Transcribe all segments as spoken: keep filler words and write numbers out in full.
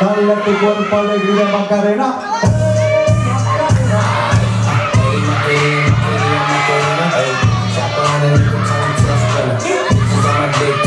Dale tu cuerpo alegría Macarena. Shit on the click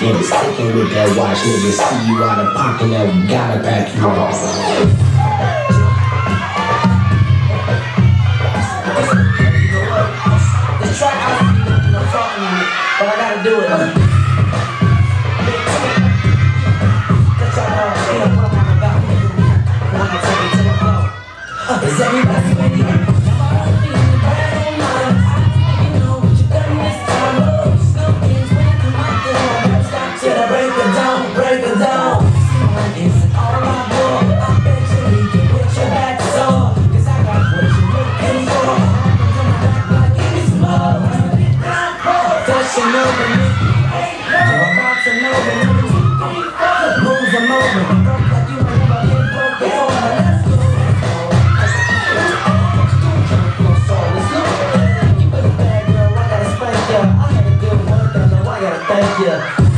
and it's ticking with that watch, nigga. See you out of pocket, now we gotta back you off. This track, I don't know what I'm talking about, but I gotta do it. That's all I feel about. Now I take it to the floor. Is everybody ready? Yeah.